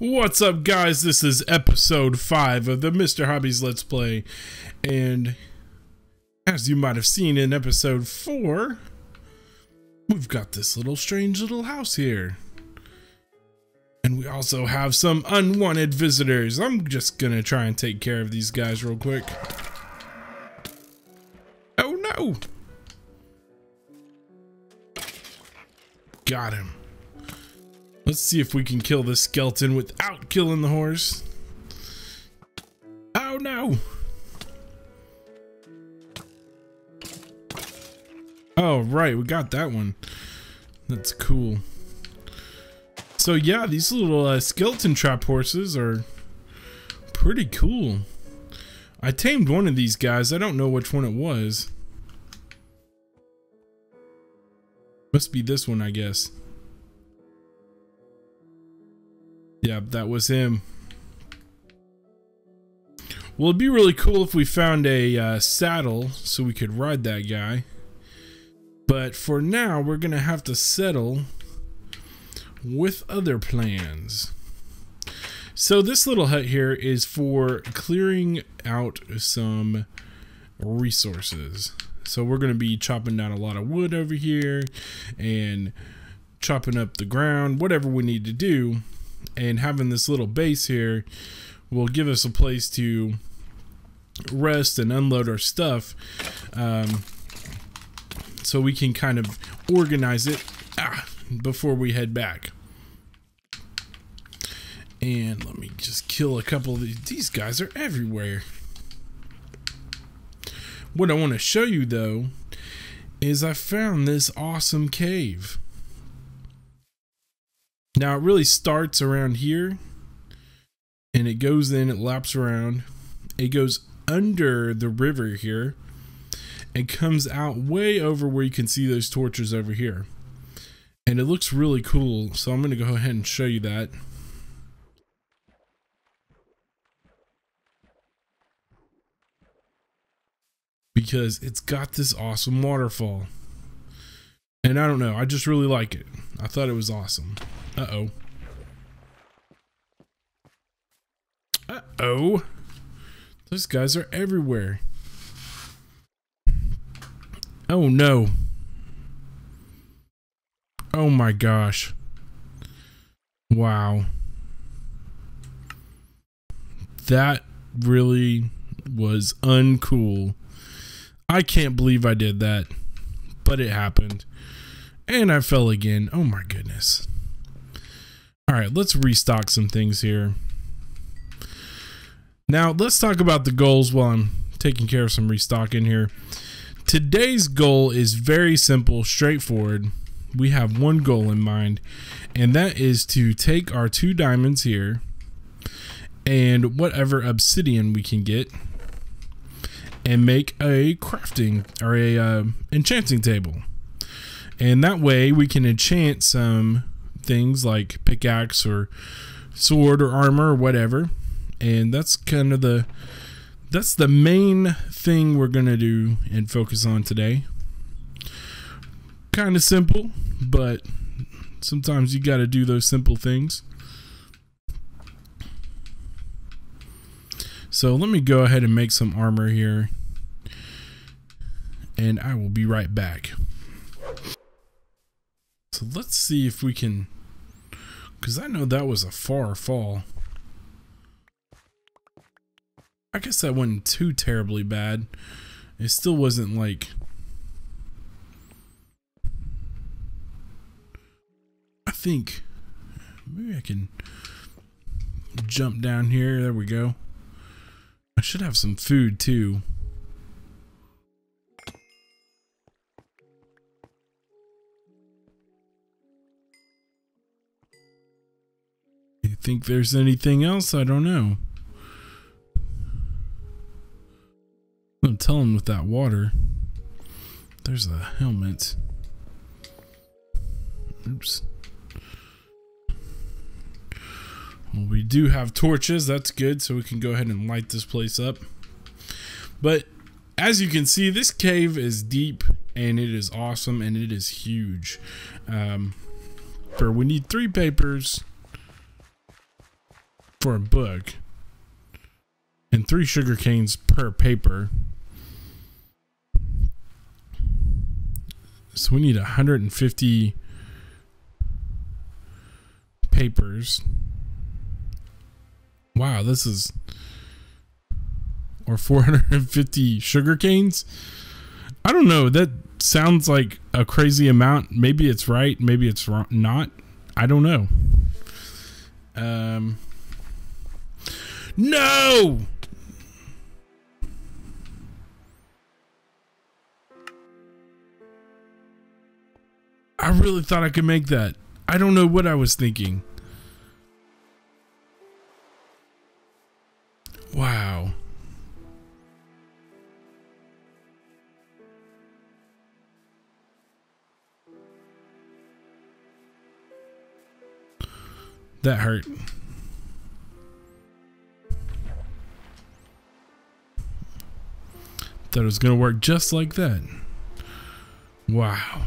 What's up, guys? This is episode 5 of the Mr. Hobbies Let's Play, and as you might have seen in episode 4, we've got this little strange little house here, and we also have some unwanted visitors. I'm just gonna try and take care of these guys real quick. Oh no! Got him. Let's see if we can kill this skeleton without killing the horse. Oh no! Oh right, we got that one. That's cool. So yeah, these little skeleton trap horses are pretty cool. I tamed one of these guys. I don't know which one it was. Must be this one, I guess. Yeah, that was him. Well, it'd be really cool if we found a saddle so we could ride that guy. But for now, we're gonna have to settle with other plans. So this little hut here is for clearing out some resources. So we're gonna be chopping down a lot of wood over here and chopping up the ground, whatever we need to do. And having this little base here will give us a place to rest and unload our stuff, so we can kind of organize it before we head back. And let me just kill a couple of these. These guys are everywhere. What I want to show you though is I found this awesome cave. Now it really starts around here, and it goes in, it laps around, it goes under the river here, and comes out way over where you can see those torches over here. And it looks really cool, so I'm going to go ahead and show you that. Because it's got this awesome waterfall. And I don't know, I just really like it. I thought it was awesome. Uh-oh. Uh-oh. Those guys are everywhere. Oh, no. Oh, my gosh. Wow. That really was uncool. I can't believe I did that, but it happened. And I fell again. Oh, my goodness. All right, let's restock some things here. Now, let's talk about the goals while I'm taking care of some restocking here. Today's goal is very simple, straightforward. We have one goal in mind, and that is to take our 2 diamonds here and whatever obsidian we can get and make a crafting or a enchanting table. And that way we can enchant some things like pickaxe or sword or armor or whatever, and that's kind of the main thing we're gonna do and focus on today. Kind of simple, but sometimes you got to do those simple things. So let me go ahead and make some armor here, and I will be right back. So let's see if we can, because I know that was a far fall. I guess that wasn't too terribly bad. It still wasn't like, I think maybe I can jump down here. There we go. I should have some food too. You think there's anything else? I don't know. I'm telling with that water. There's a helmet. Oops. Well, we do have torches. That's good. So we can go ahead and light this place up. But as you can see, this cave is deep and it is awesome and it is huge. We need 3 papers. for a book and 3 sugar canes per paper. So we need 150 papers. Wow, this is, or 450 sugar canes. I don't know. That sounds like a crazy amount. Maybe it's right. Maybe it's wrong, not. I don't know. No! I really thought I could make that. I don't know what I was thinking. Wow. That hurt. Thought it was gonna work just like that. Wow.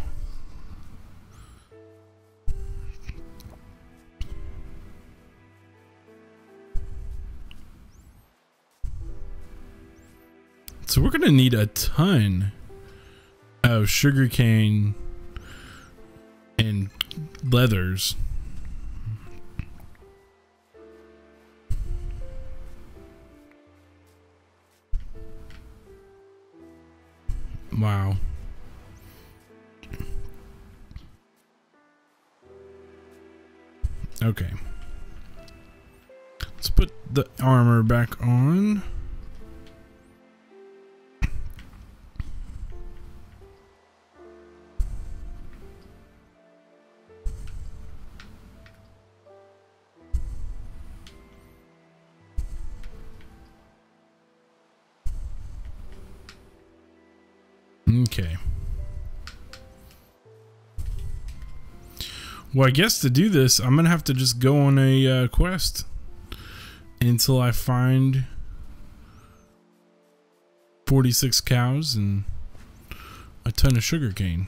So we're gonna need a ton of sugarcane and leathers. Wow. Okay. Let's put the armor back on. Okay. Well, I guess to do this, I'm going to have to just go on a quest until I find 46 cows and a ton of sugarcane.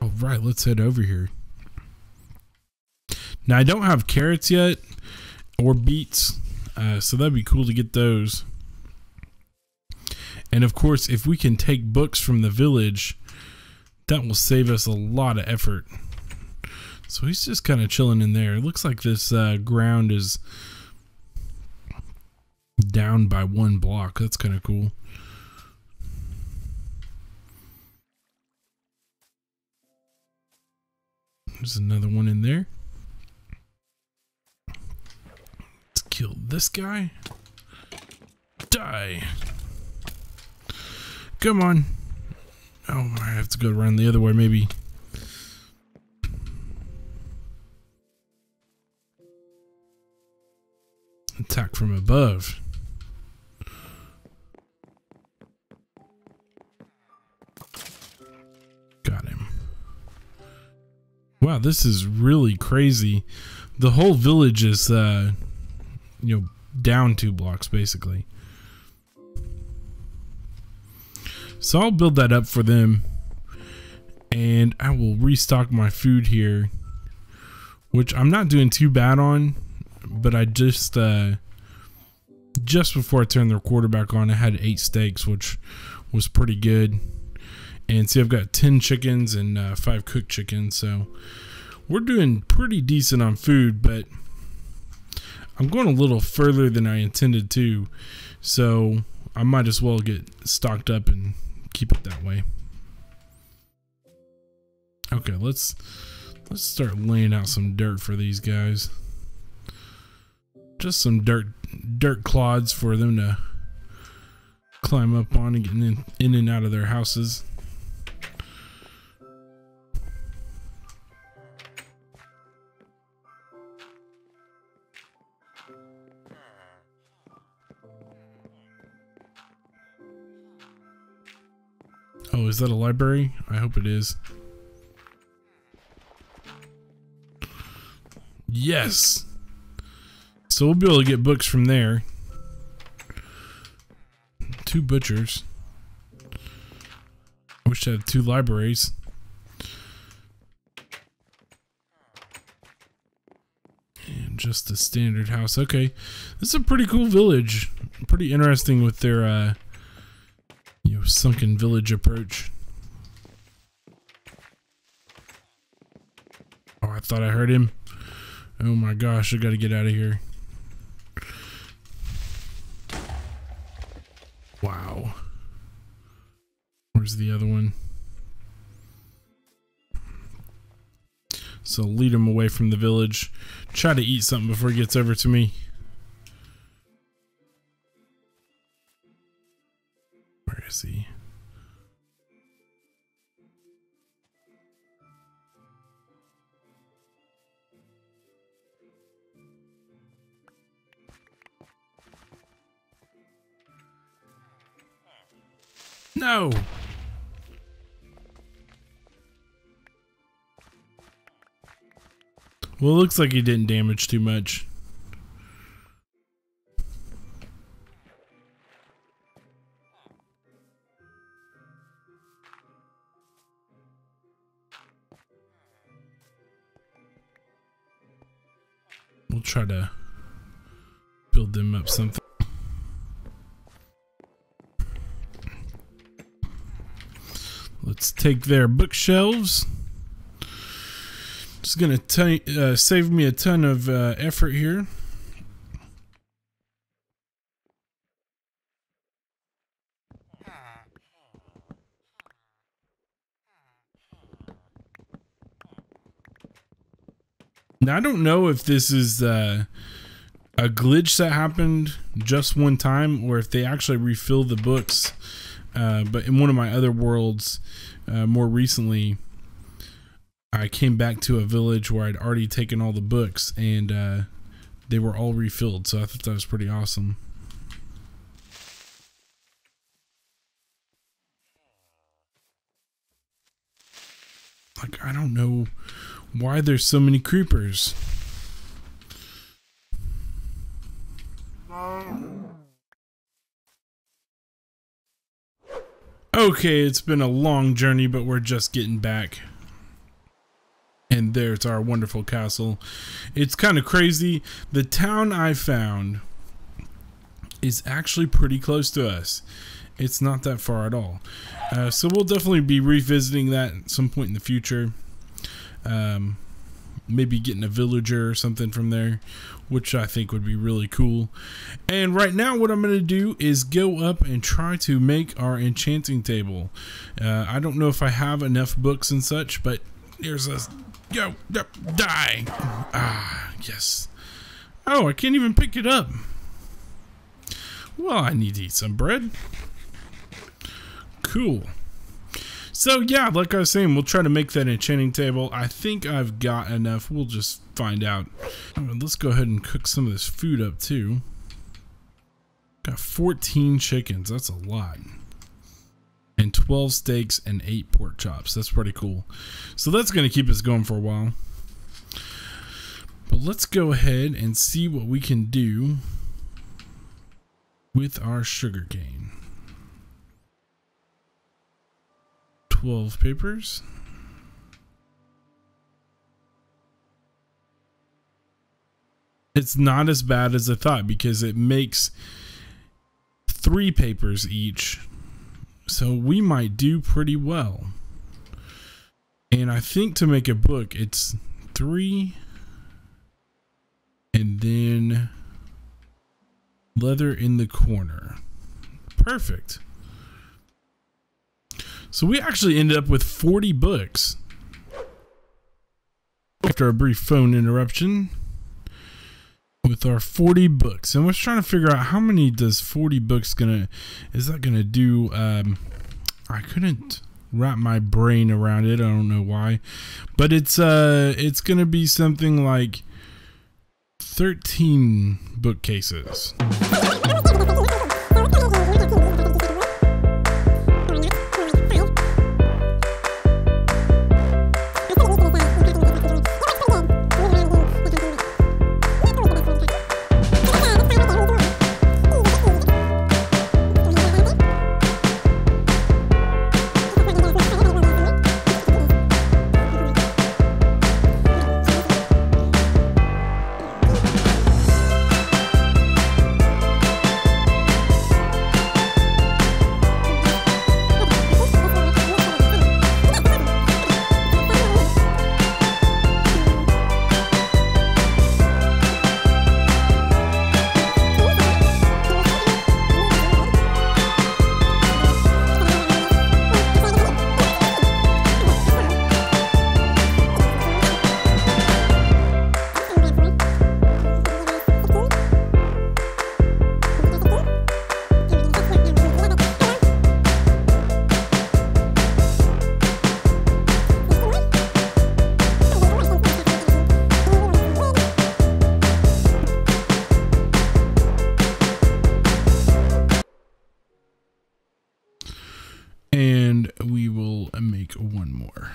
All right, let's head over here. Now, I don't have carrots yet or beets, so that'd be cool to get those. And of course, if we can take books from the village, that will save us a lot of effort. So he's just kind of chilling in there. It looks like this ground is down by 1 block. That's kind of cool. There's another one in there. Kill this guy. Die. Come on. Oh, I have to go around the other way, maybe. Attack from above. Got him. Wow, this is really crazy. The whole village is, you know, down 2 blocks basically. So I'll build that up for them, and I will restock my food here, which I'm not doing too bad on, but I just before I turned the recorder back on, I had 8 steaks, which was pretty good. And see, I've got 10 chickens and 5 cooked chickens, so we're doing pretty decent on food, but I'm going a little further than I intended to, so I might as well get stocked up and keep it that way. Okay, let's start laying out some dirt for these guys. Just some dirt clods for them to climb up on and get in and out of their houses. Oh, is that a library? I hope it is. Yes! So we'll be able to get books from there. 2 butchers. We should have 2 libraries. And just the standard house. Okay. This is a pretty cool village. Pretty interesting with their you know, sunken village approach. Oh, I thought I heard him. Oh my gosh, I gotta get out of here. Wow. Where's the other one? So lead him away from the village. Try to eat something before he gets over to me. Where is he? No! Well, it looks like he didn't damage too much. We'll try to build them up something. Let's take their bookshelves. It's gonna save me a ton of effort here. Now I don't know if this is a glitch that happened just one time, or if they actually refill the books. But in one of my other worlds, more recently, I came back to a village where I'd already taken all the books, and they were all refilled. So I thought that was pretty awesome. Like, I don't know why there's so many creepers. Okay, it's been a long journey, but we're just getting back. And there's our wonderful castle. It's kind of crazy. The town I found is actually pretty close to us. It's not that far at all. So we'll definitely be revisiting that at some point in the future. Maybe getting a villager or something from there, which I think would be really cool. And right now what I'm going to do is go up and try to make our enchanting table. I don't know if I have enough books and such, but here's us. Go, die. Ah, yes. Oh, I can't even pick it up. Well, I need to eat some bread. Cool. So yeah, like I was saying, we'll try to make that enchanting table. I think I've got enough. We'll just find out. Let's go ahead and cook some of this food up too. Got 14 chickens. That's a lot. And 12 steaks and 8 pork chops. That's pretty cool. So that's going to keep us going for a while. But let's go ahead and see what we can do with our sugarcane. 12 papers. It's not as bad as I thought, because it makes 3 papers each. So we might do pretty well. And I think to make a book, it's 3. And then leather in the corner. Perfect. So we actually ended up with 40 books after a brief phone interruption with our 40 books. And I was trying to figure out how many does 40 books is that gonna do. I couldn't wrap my brain around it. I don't know why, but it's gonna be something like 13 bookcases. And we will make one more.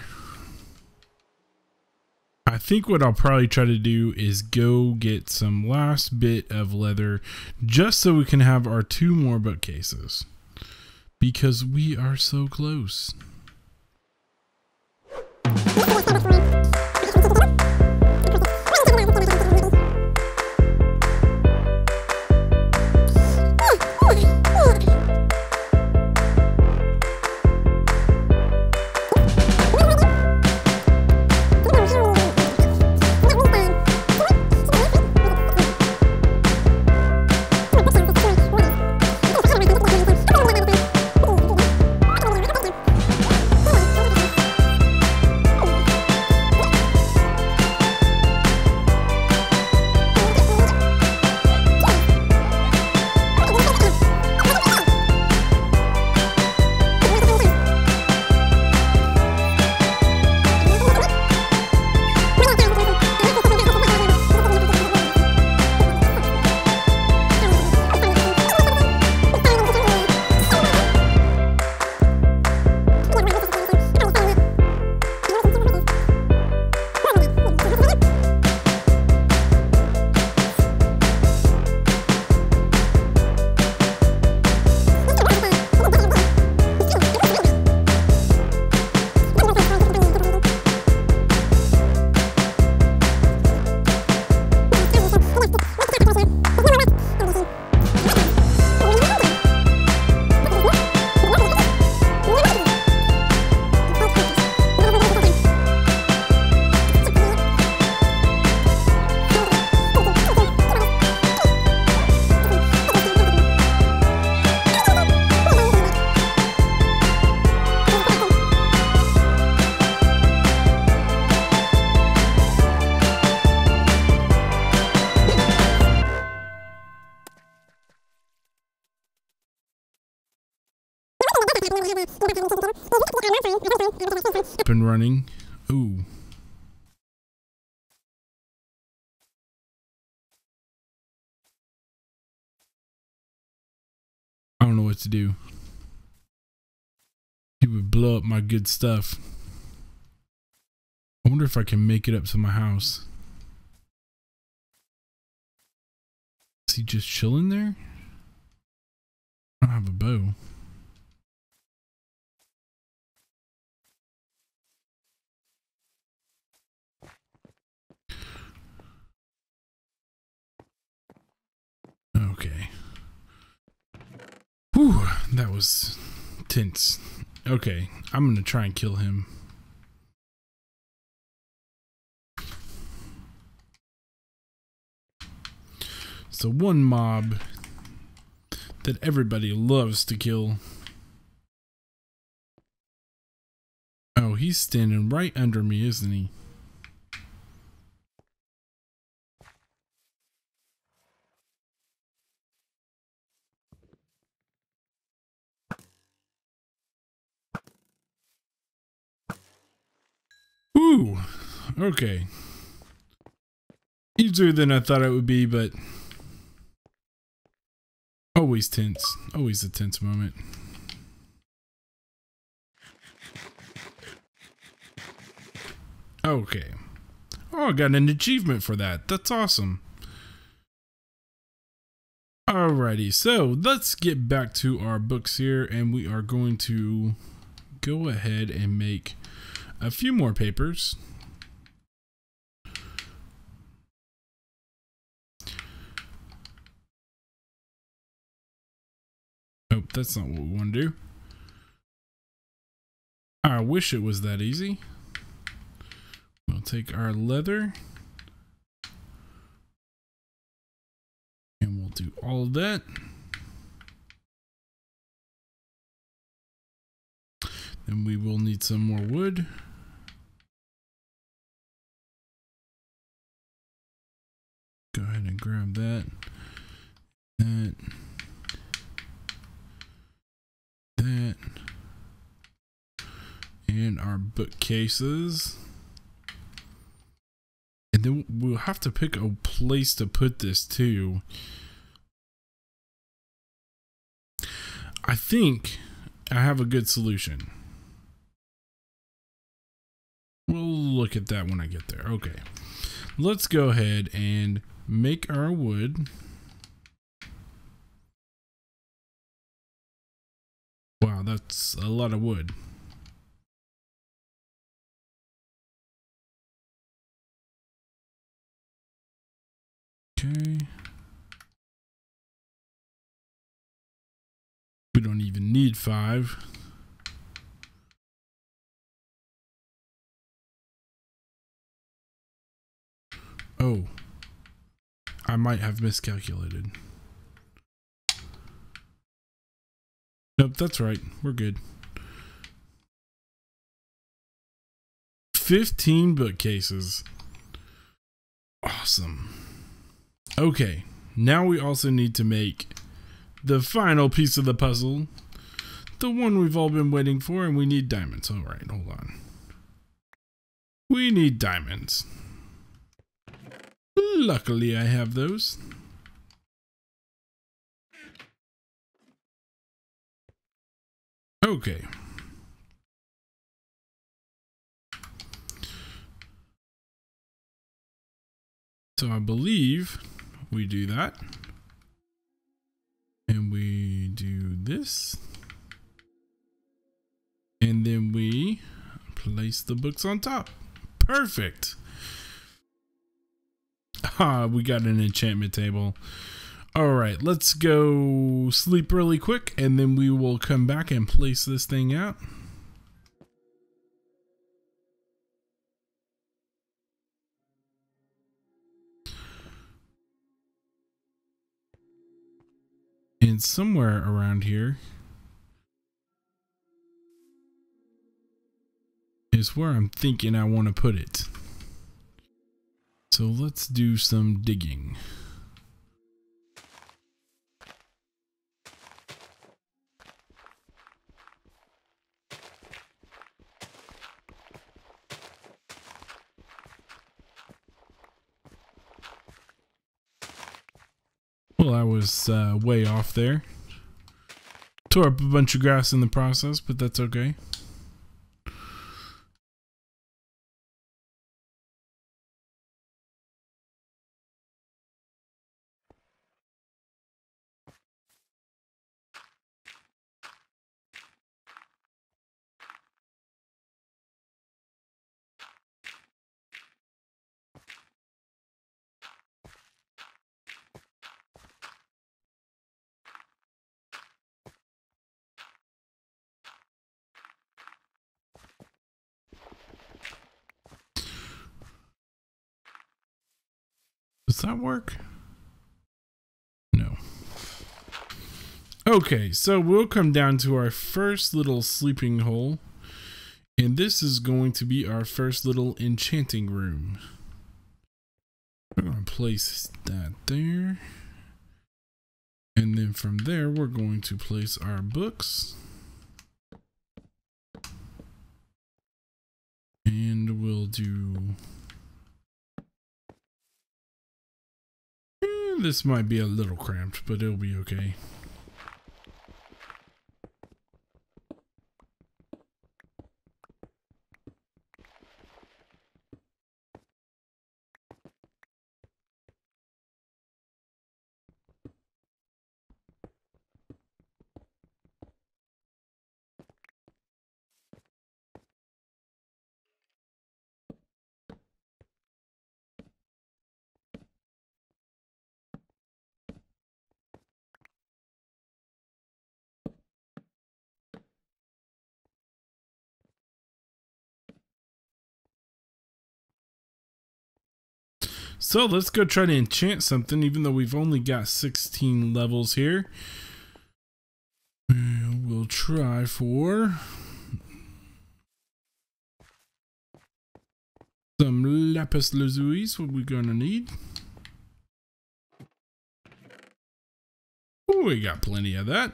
I think what I'll probably try to do is go get some last bit of leather just so we can have our 2 more bookcases, because we are so close. Up and running. Ooh. I don't know what to do. He would blow up my good stuff. I wonder if I can make it up to my house. Is he just chilling there? I don't have a bow. Okay. Whew, that was tense. Okay, I'm gonna try and kill him. So one mob that everybody loves to kill. Oh, he's standing right under me, isn't he? Ooh, okay. Easier than I thought it would be, but always tense. Always a tense moment. Okay. Oh, I got an achievement for that. That's awesome. Alrighty, so let's get back to our books here, and we are going to go ahead and make a few more papers. Oh, that's not what we want to do. I wish it was that easy. We'll take our leather and we'll do all of that. Then we will need some more wood. Go ahead and grab that, and our bookcases. And then we'll have to pick a place to put this too. I think I have a good solution. We'll look at that when I get there. Okay. Let's go ahead and make our wood. Wow, that's a lot of wood. Okay. We don't even need 5. Oh, I might have miscalculated. Nope, that's right. We're good. 15 bookcases. Awesome. Okay, now we also need to make the final piece of the puzzle. The one we've all been waiting for, and we need diamonds. All right, hold on. We need diamonds. Luckily, I have those. Okay. So I believe we do that. And we do this. And then we place the books on top. Perfect. Ah, we got an enchantment table. All right, let's go sleep really quick, and then we will come back and place this thing out. And somewhere around here is where I'm thinking I want to put it. So let's do some digging. Well, I was way off there. Tore up a bunch of grass in the process, but that's okay. Does that work? No. Okay, so we'll come down to our first little sleeping hole. And this is going to be our first little enchanting room. We're going to place that there. And then from there, we're going to place our books. And we'll do... This might be a little cramped, but it'll be okay. So let's go try to enchant something, even though we've only got 16 levels here. We'll try for some lapis lazuli. What we're gonna need. Ooh, we got plenty of that.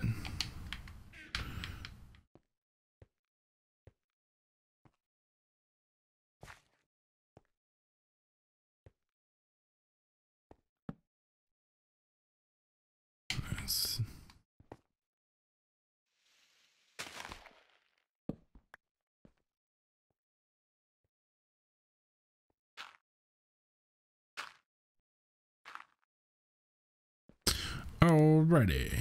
Alrighty.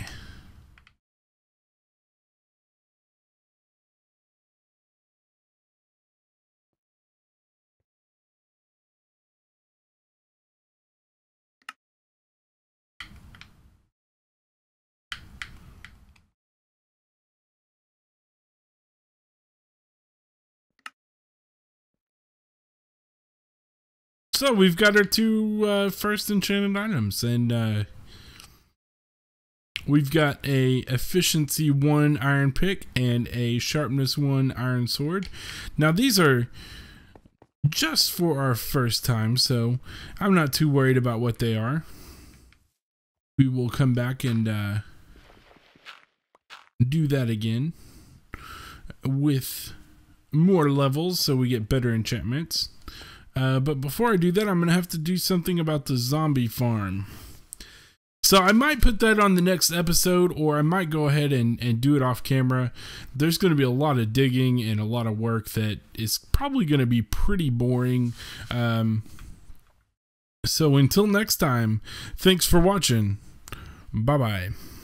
So we've got our two first enchanted items, and we've got a efficiency 1 iron pick and a sharpness 1 iron sword. Now these are just for our first time, so I'm not too worried about what they are. We will come back and do that again with more levels so we get better enchantments. But before I do that, I'm going to have to do something about the zombie farm. So I might put that on the next episode, or I might go ahead and do it off camera. There's going to be a lot of digging and a lot of work that is probably going to be pretty boring. So until next time, thanks for watching. Bye-bye.